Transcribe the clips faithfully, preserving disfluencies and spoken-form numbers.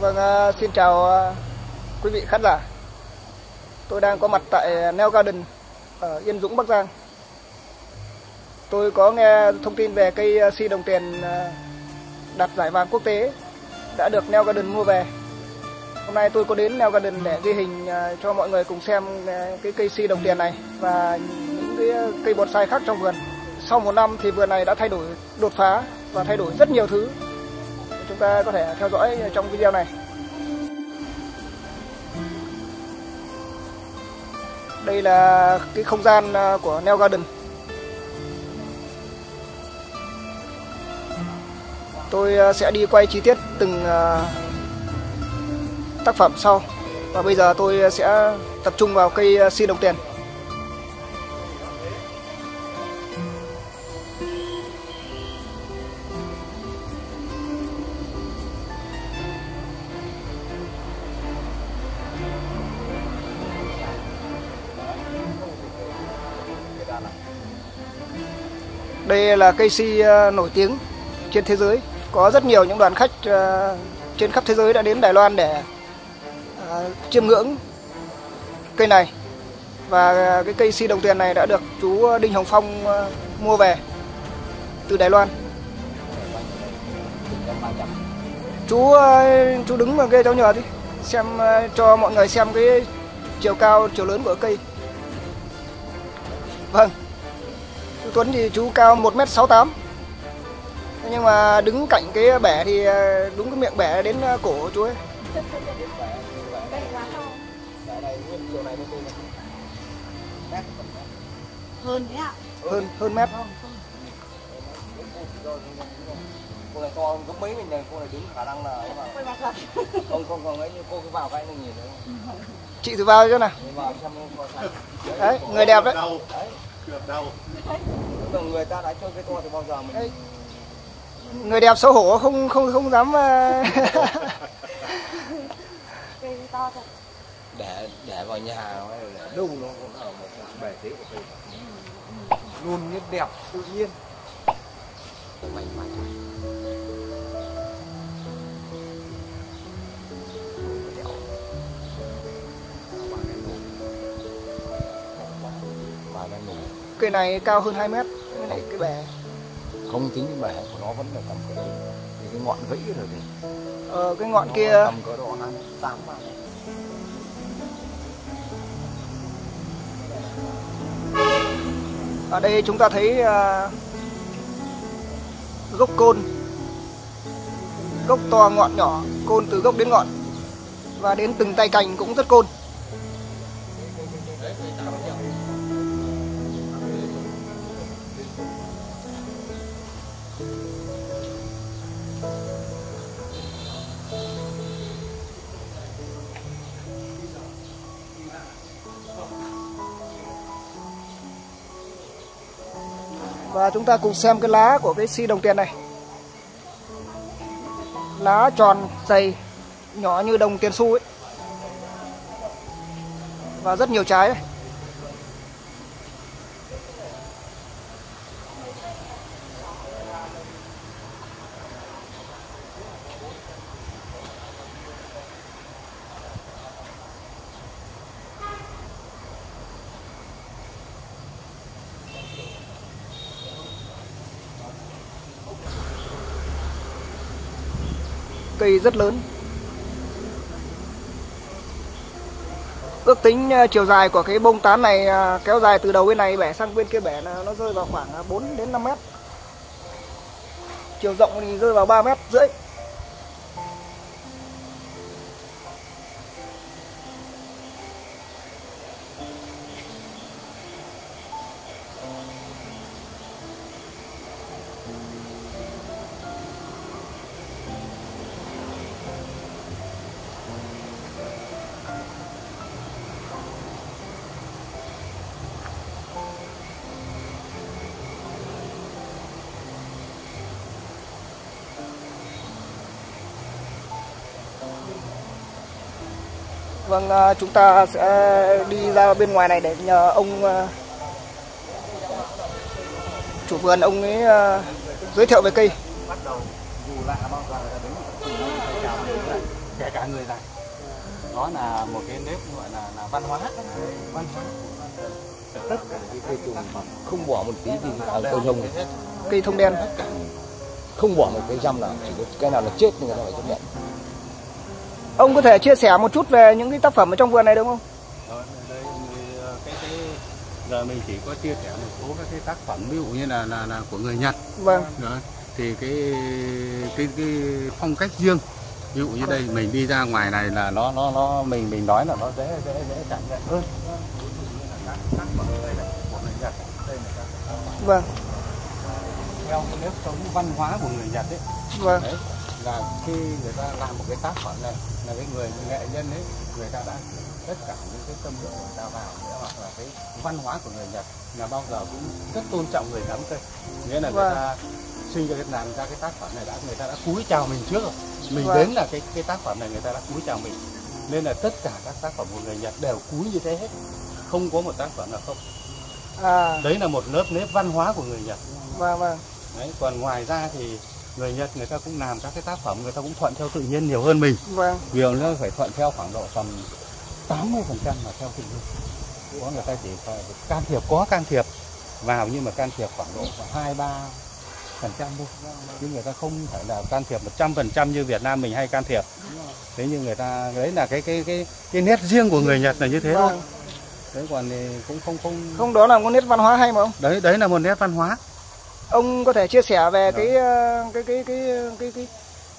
Vâng, uh, xin chào uh, quý vị khán giả. Tôi đang có mặt tại Neo Garden ở Yên Dũng, Bắc Giang. Tôi có nghe thông tin về cây si đồng tiền uh, đạt giải vàng quốc tế đã được Neo Garden mua về. Hôm nay tôi có đến Neo Garden để ghi hình uh, cho mọi người cùng xem uh, cái cây si đồng tiền này và những cái uh, cây bonsai khác trong vườn. Sau một năm thì vườn này đã thay đổi đột phá và thay đổi rất nhiều thứ. Chúng ta có thể theo dõi trong video này. Đây là cái không gian của Neo Garden. Tôi sẽ đi quay chi tiết từng tác phẩm sau. Và bây giờ tôi sẽ tập trung vào cây si đồng tiền. Đây là cây si nổi tiếng trên thế giới. Có rất nhiều những đoàn khách trên khắp thế giới đã đến Đài Loan để chiêm ngưỡng cây này. Và cái cây si đồng tiền này đã được chú Đinh Hồng Phong mua về từ Đài Loan. Chú chú đứng vào cây cháu nhờ đi, xem cho mọi người xem cái chiều cao, chiều lớn của cây. Vâng. Chú Tuấn thì chú cao một mét sáu tám. Nhưng mà đứng cạnh cái bẻ thì đúng cái miệng bẻ đến cổ chú ấy. Hơn thế ạ. Hơn hơn mét. Cô này to hơn gấp mấy mình này, cô này đứng khả năng là không không không ấy, cô cứ vào cái mình nhìn thấy. Chị thử vào cho nào. Đấy, người đẹp đấy. Đâu. Người ta đã chơi cái to từ bao giờ mình... Đấy. Người đẹp xấu hổ không không không dám. Cây to thật. Để để vào nhà nó đâu nó cũng ở một bể thế của cây. Luôn nhất đẹp tự nhiên. Mày, mày. Cây này cao hơn hai mét, cái này cái bè. Không tính cái bè của nó vẫn là tầm cỡ đấy. Thì cái ngọn vẫy rồi thì. Ờ, cái ngọn nó kia tầm cỡ độ hai mét tám. Ở đây chúng ta thấy uh, gốc côn. Gốc to ngọn nhỏ, côn từ gốc đến ngọn. Và đến từng tay cành cũng rất côn. Và chúng ta cùng xem cái lá của cái si đồng tiền này. Lá tròn, dày, nhỏ như đồng tiền xu ấy. Và rất nhiều trái ấy. Cây rất lớn. Ước tính chiều dài của cái bông tán này kéo dài từ đầu bên này bẻ sang bên kia bẻ là nó rơi vào khoảng bốn đến năm mét. Chiều rộng thì rơi vào ba mét rưỡi. Vâng, chúng ta sẽ đi ra bên ngoài này để nhờ ông chủ vườn, ông ấy giới thiệu về cây. kể cả người này. Đó là một cái nếp gọi là, là văn hóa, văn hóa. Tất cả những cây trồng không bỏ một tí gì vào cây thông, cây thông đen không bỏ một cái răm nào, chỉ có cái nào là chết thì người ta phải chấp nhận. Ông có thể chia sẻ một chút về những cái tác phẩm ở trong vườn này đúng không? Rồi, đây, cái, cái, giờ mình chỉ có chia sẻ một số các cái tác phẩm ví dụ như là là, là của người Nhật. Vâng. Rồi, thì cái, cái cái phong cách riêng. Ví dụ như đây mình đi ra ngoài này là nó nó nó mình mình nói là nó dễ dễ dễ cảm nhận hơn. Vâng. Theo cái nếp sống văn hóa của người Nhật ấy. Vâng. Đấy, là khi người ta làm một cái tác phẩm này là cái người nghệ nhân ấy, người ta đã tất cả những cái tâm lượng của người ta vào, hoặc là cái văn hóa của người Nhật là bao giờ cũng rất tôn trọng người cắm cây. Nghĩa là vâng. người ta suy ra làm ra cái tác phẩm này đã người ta đã cúi chào mình trước rồi. Mình vâng. đến là cái cái tác phẩm này người ta đã cúi chào mình. Nên là tất cả các tác phẩm của người Nhật đều cúi như thế hết. Không có một tác phẩm nào không. À. Đấy là một lớp nếp văn hóa của người Nhật. Vâng vâng. Đấy, còn ngoài ra thì người Nhật người ta cũng làm các cái tác phẩm người ta cũng thuận theo tự nhiên nhiều hơn mình. Vâng. Vì nó phải thuận theo khoảng độ tầm tám mươi phần trăm là theo tự nhiên. Có người ta chỉ can thiệp có can thiệp vào nhưng mà can thiệp khoảng độ khoảng hai ba phần trăm thôi. Chứ người ta không phải là can thiệp một trăm phần trăm như Việt Nam mình hay can thiệp. Thế nhưng người ta đấy là cái cái cái cái nét riêng của người Nhật là như thế vâng. thôi. Đấy còn thì cũng không không không đó là một nét văn hóa hay mà không? Đấy đấy là một nét văn hóa. Ông có thể chia sẻ về cái cái, cái cái cái cái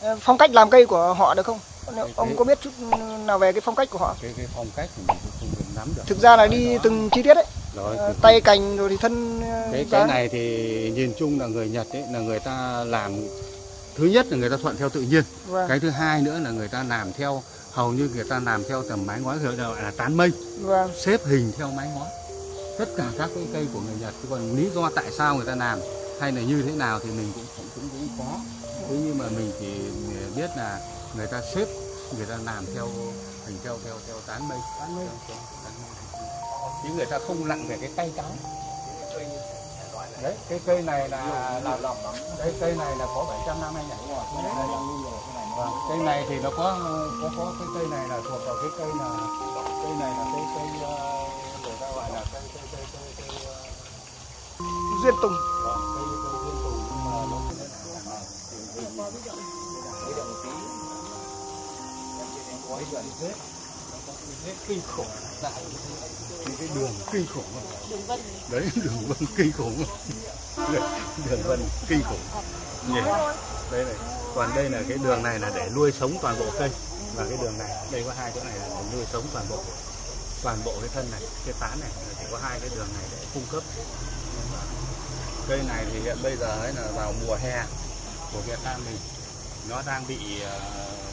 cái phong cách làm cây của họ được không? Cái, ông cái, có biết chút nào về cái phong cách của họ? Cái, cái phong cách thì mình không được nắm được. Thực ra là đi đó. Từng chi tiết đấy. Rồi, từ tay từ... cành rồi thì thân. Cái cái này thì nhìn chung là người Nhật ấy là người ta làm thứ nhất là người ta thuận theo tự nhiên. Vâng. Cái thứ hai nữa là người ta làm theo hầu như người ta làm theo tầm mái ngói gọi là tán mây. Vâng. Xếp hình theo mái ngói. Tất cả các cái cây của người Nhật. Chứ còn lý do tại sao người ta làm hay là như thế nào thì mình cũng cũng cũng, cũng có. Thế nhưng mà mình chỉ biết là người ta xếp, người ta làm theo hình theo theo theo tán mây. Tán mây. Chứ người ta không lặng về cái cây cán. Đấy, cái cây này là là lọc lắm. Đấy, cây này là có bảy trăm năm mươi nhảy rồi. Vâng, cây này thì nó có có có cái cây này là thuộc vào cái cây là cây này là cái cây người ta gọi là cây cây cây cây duyên tùng. Kinh khủng cái đường kinh khủng đường vân đấy đường vân kinh khủng đường vân kinh khủng nhỉ đây này còn đây là cái đường này là để nuôi sống toàn bộ cây và cái đường này đây có hai chỗ này là để nuôi sống toàn bộ toàn bộ cái thân này cái tán này chỉ có hai cái đường này để cung cấp cây này thì hiện bây giờ ấy là vào mùa hè của Việt Nam mình nó đang bị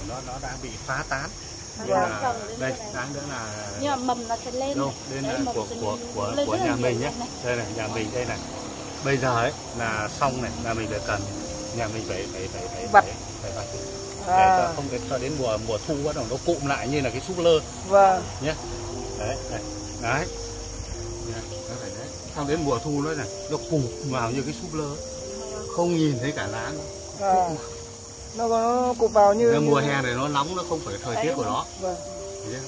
nó nó đang bị phá tán. Là, đây đáng nữa là nhưng mà mầm nó sẽ lên đâu đây là của của của, của nhà mình nhé đây này nhà mình đây này bây giờ ấy là xong này là mình phải cần nhà mình phải phải phải phải vặt phải vặt để không đến cho đến mùa mùa thu bắt đầu nó cụm lại như là cái súp lơ vâng nhé đấy này đấy nó phải đấy xong đến mùa thu nó này nó cụm vào như cái súp lơ không nhìn thấy cả lá nữa nó nó cụp vào như nên mùa như... hè này nó nóng nó không phải thời đấy, tiết của nó vâng.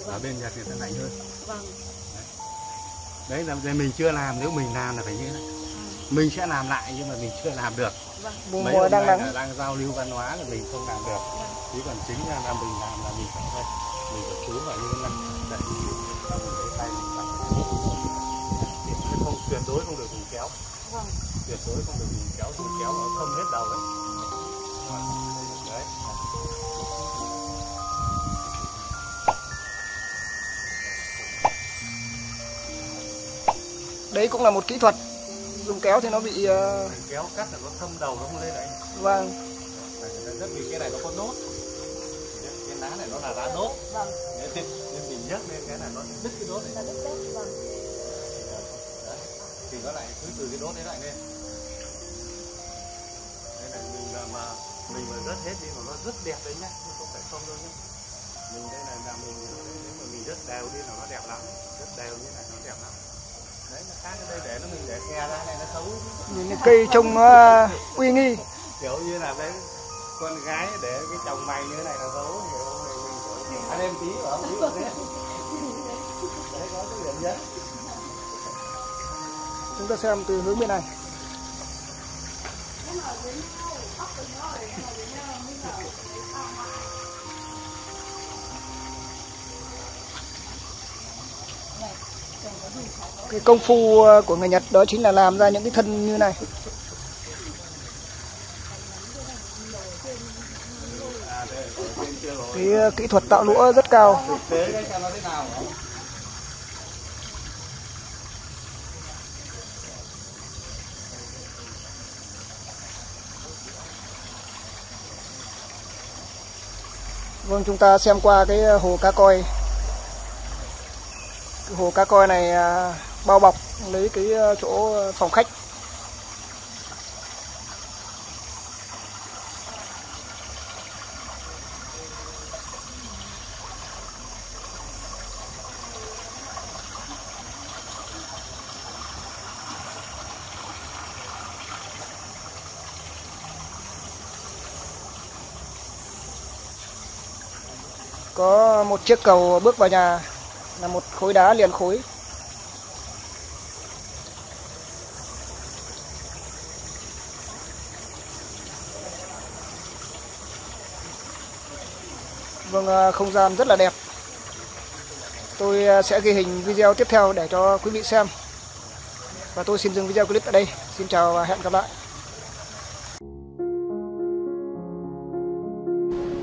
ở bên Nhật thì nó lạnh hơn vâng. đấy là mình chưa làm nếu mình làm là phải như thế này mình sẽ làm lại nhưng mà mình chưa làm được vâng. mấy mùa đang đang đang giao lưu văn hóa là mình không làm được chỉ vâng. còn chính là, là mình làm là mình phải thôi mình phải chú vào như này để mình tay mình làm thì không tuyệt đối không được dùng kéo vâng. tuyệt đối không được dùng kéo dùng kéo nó không hết đầu đấy đấy cũng là một kỹ thuật dùng kéo thì nó bị uh... kéo cắt là nó thâm đầu nó không lên đấy vâng rất vì cái này nó có nốt cái lá này nó là lá nốt vâng nên mình nhấc lên cái này nó đứt cái nốt này vâng. thì nó lại cứ từ cái nốt đấy lại lên đây này mình làm mà mình mà rất hết đi mà nó rất đẹp đấy nhá chứ không phải không đâu nhá mình đây này là mình nếu mà mình rất đều đi là nó đẹp lắm rất đều như này nó đẹp lắm. Đấy, khác ở đây để nó mình để khe ra này nó xấu. Những cây trông nó uy nghi. Kiểu như là đấy con gái để cái chồng mày như thế này là xấu hiểu mình anh em tí ở tí ở đấy. Đấy có cái điểm nhấn. Chúng ta xem từ hướng bên này. Cái công phu của người Nhật đó chính là làm ra những cái thân như này. Cái kỹ thuật tạo lũa rất cao. Vâng, chúng ta xem qua cái hồ cá coi. Cái hồ cá coi này bao bọc lấy cái chỗ phòng khách. Có một chiếc cầu bước vào nhà là một khối đá liền khối. Vâng, không gian rất là đẹp. Tôi sẽ ghi hình video tiếp theo để cho quý vị xem. Và tôi xin dừng video clip tại đây. Xin chào và hẹn gặp lại.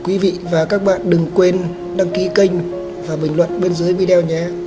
Quý vị và các bạn đừng quên đăng ký kênh và bình luận bên dưới video nhé.